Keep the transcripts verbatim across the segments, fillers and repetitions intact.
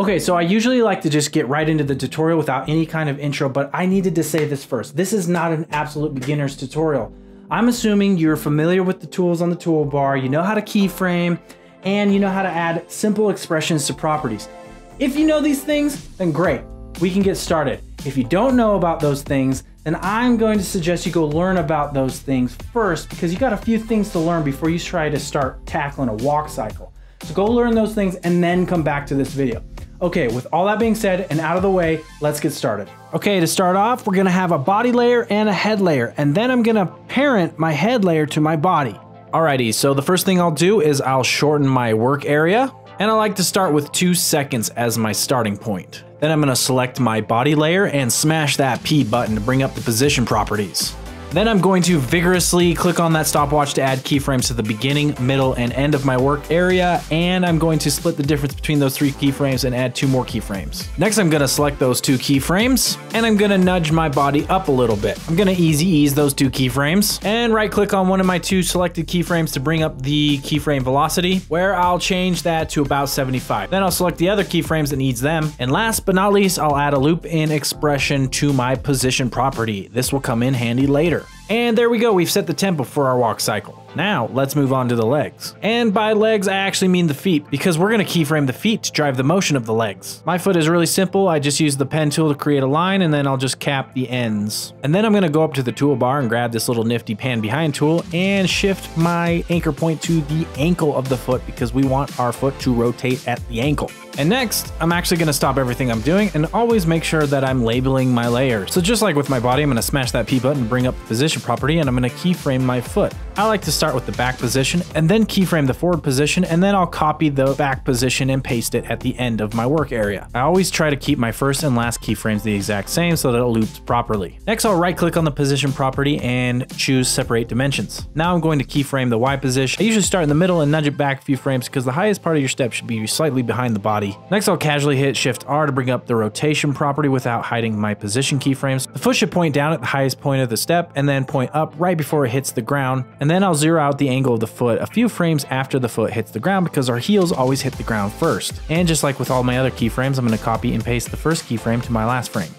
Okay, so I usually like to just get right into the tutorial without any kind of intro, but I needed to say this first. This is not an absolute beginner's tutorial. I'm assuming you're familiar with the tools on the toolbar, you know how to keyframe, and you know how to add simple expressions to properties. If you know these things, then great, we can get started. If you don't know about those things, then I'm going to suggest you go learn about those things first, because you got a few things to learn before you try to start tackling a walk cycle. So go learn those things and then come back to this video. Okay, with all that being said and out of the way, let's get started. Okay, to start off, we're gonna have a body layer and a head layer, and then I'm gonna parent my head layer to my body. Alrighty, so the first thing I'll do is I'll shorten my work area, and I like to start with two seconds as my starting point. Then I'm gonna select my body layer and smash that P button to bring up the position properties. Then I'm going to vigorously click on that stopwatch to add keyframes to the beginning, middle, and end of my work area, and I'm going to split the difference between those three keyframes and add two more keyframes. Next, I'm gonna select those two keyframes, and I'm gonna nudge my body up a little bit. I'm gonna easy ease those two keyframes, and right-click on one of my two selected keyframes to bring up the keyframe velocity, where I'll change that to about seventy-five. Then I'll select the other keyframes that needs them, and last but not least, I'll add a loop in expression to my position property. This will come in handy later. And there we go, we've set the tempo for our walk cycle. Now, let's move on to the legs. And by legs, I actually mean the feet, because we're gonna keyframe the feet to drive the motion of the legs. My foot is really simple, I just use the pen tool to create a line, and then I'll just cap the ends. And then I'm gonna go up to the toolbar and grab this little nifty pan behind tool and shift my anchor point to the ankle of the foot, because we want our foot to rotate at the ankle. And next, I'm actually gonna stop everything I'm doing and always make sure that I'm labeling my layer. So just like with my body, I'm gonna smash that P button, bring up the position property, and I'm gonna keyframe my foot. I like to start with the back position and then keyframe the forward position, and then I'll copy the back position and paste it at the end of my work area. I always try to keep my first and last keyframes the exact same so that it loops properly. Next, I'll right click on the position property and choose separate dimensions. Now I'm going to keyframe the Y position. I usually start in the middle and nudge it back a few frames because the highest part of your step should be slightly behind the body. Next, I'll casually hit Shift R to bring up the rotation property without hiding my position keyframes. The foot should point down at the highest point of the step and then point up right before it hits the ground. And then I'll zero out the angle of the foot a few frames after the foot hits the ground, because our heels always hit the ground first. And just like with all my other keyframes, I'm gonna copy and paste the first keyframe to my last frame.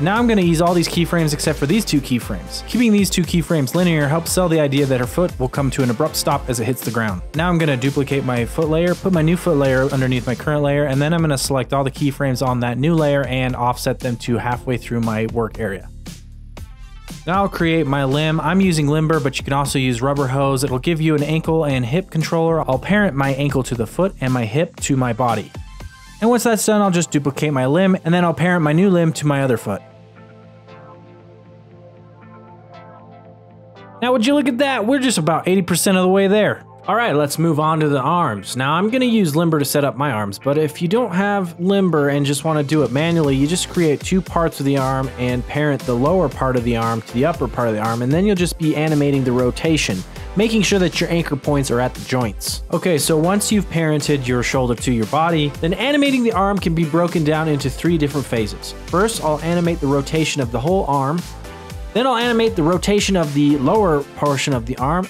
Now I'm gonna use all these keyframes except for these two keyframes. Keeping these two keyframes linear helps sell the idea that her foot will come to an abrupt stop as it hits the ground. Now I'm gonna duplicate my foot layer, put my new foot layer underneath my current layer, and then I'm gonna select all the keyframes on that new layer and offset them to halfway through my work area. Now I'll create my limb. I'm using Limber, but you can also use Rubber Hose. It'll give you an ankle and hip controller. I'll parent my ankle to the foot and my hip to my body. And once that's done, I'll just duplicate my limb, and then I'll parent my new limb to my other foot. Now would you look at that, we're just about eighty percent of the way there. Alright, let's move on to the arms. Now I'm gonna use Limber to set up my arms, but if you don't have Limber and just wanna do it manually, you just create two parts of the arm and parent the lower part of the arm to the upper part of the arm, and then you'll just be animating the rotation, making sure that your anchor points are at the joints. Okay, so once you've parented your shoulder to your body, then animating the arm can be broken down into three different phases. First, I'll animate the rotation of the whole arm. Then I'll animate the rotation of the lower portion of the arm.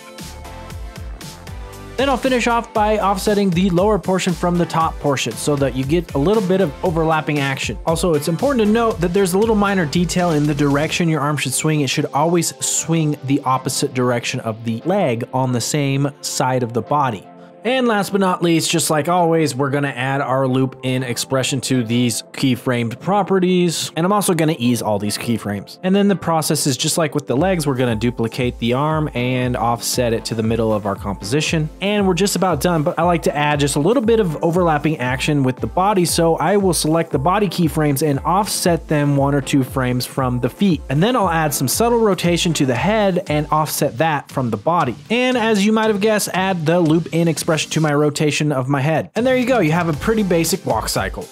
Then I'll finish off by offsetting the lower portion from the top portion so that you get a little bit of overlapping action. Also, it's important to note that there's a little minor detail in the direction your arm should swing. It should always swing the opposite direction of the leg on the same side of the body. And last but not least, just like always, we're gonna add our loop in expression to these keyframed properties. And I'm also gonna ease all these keyframes. And then the process is just like with the legs, we're gonna duplicate the arm and offset it to the middle of our composition. And we're just about done, but I like to add just a little bit of overlapping action with the body, so I will select the body keyframes and offset them one or two frames from the feet. And then I'll add some subtle rotation to the head and offset that from the body. And as you might have guessed, add the loop in expression to my rotation of my head. And there you go, you have a pretty basic walk cycle.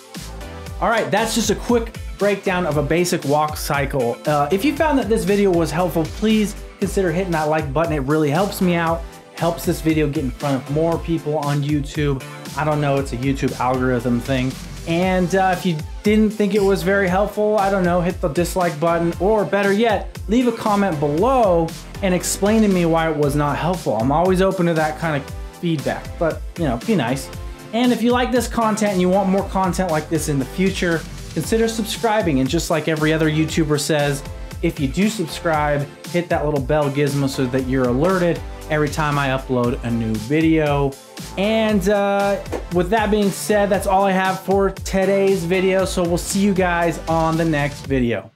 All right, that's just a quick breakdown of a basic walk cycle. Uh, if you found that this video was helpful, please consider hitting that like button. It really helps me out, helps this video get in front of more people on YouTube. I don't know, it's a YouTube algorithm thing. And uh, if you didn't think it was very helpful, I don't know, hit the dislike button, or better yet, leave a comment below and explain to me why it was not helpful. I'm always open to that kind of feedback, but you know, be nice. And if you like this content and you want more content like this in the future, consider subscribing. And just like every other YouTuber says, if you do subscribe, hit that little bell gizmo so that you're alerted every time I upload a new video. And uh, with that being said, that's all I have for today's video. So we'll see you guys on the next video.